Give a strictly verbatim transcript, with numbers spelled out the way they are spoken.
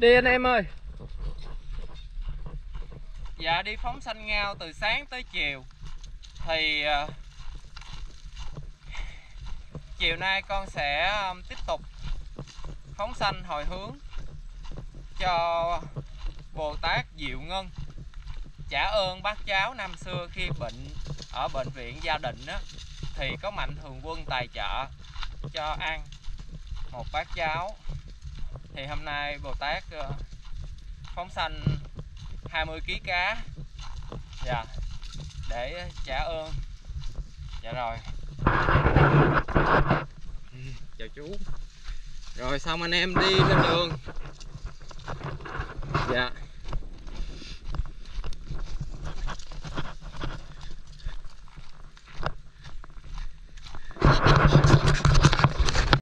Đi anh em ơi. Dạ đi phóng sanh ngao từ sáng tới chiều. Thì uh, chiều nay con sẽ um, tiếp tục phóng sanh hồi hướng cho Bồ Tát Diệu Ngân, trả ơn bác cháu năm xưa khi bệnh ở bệnh viện gia đình á, thì có Mạnh Thường Quân tài trợ cho ăn một bát cháo. Thì hôm nay Bồ Tát uh, phóng sanh hai mươi ký cá, dạ, để trả ơn. Dạ rồi, chào chú. Rồi xong anh em đi lên đường. Dạ.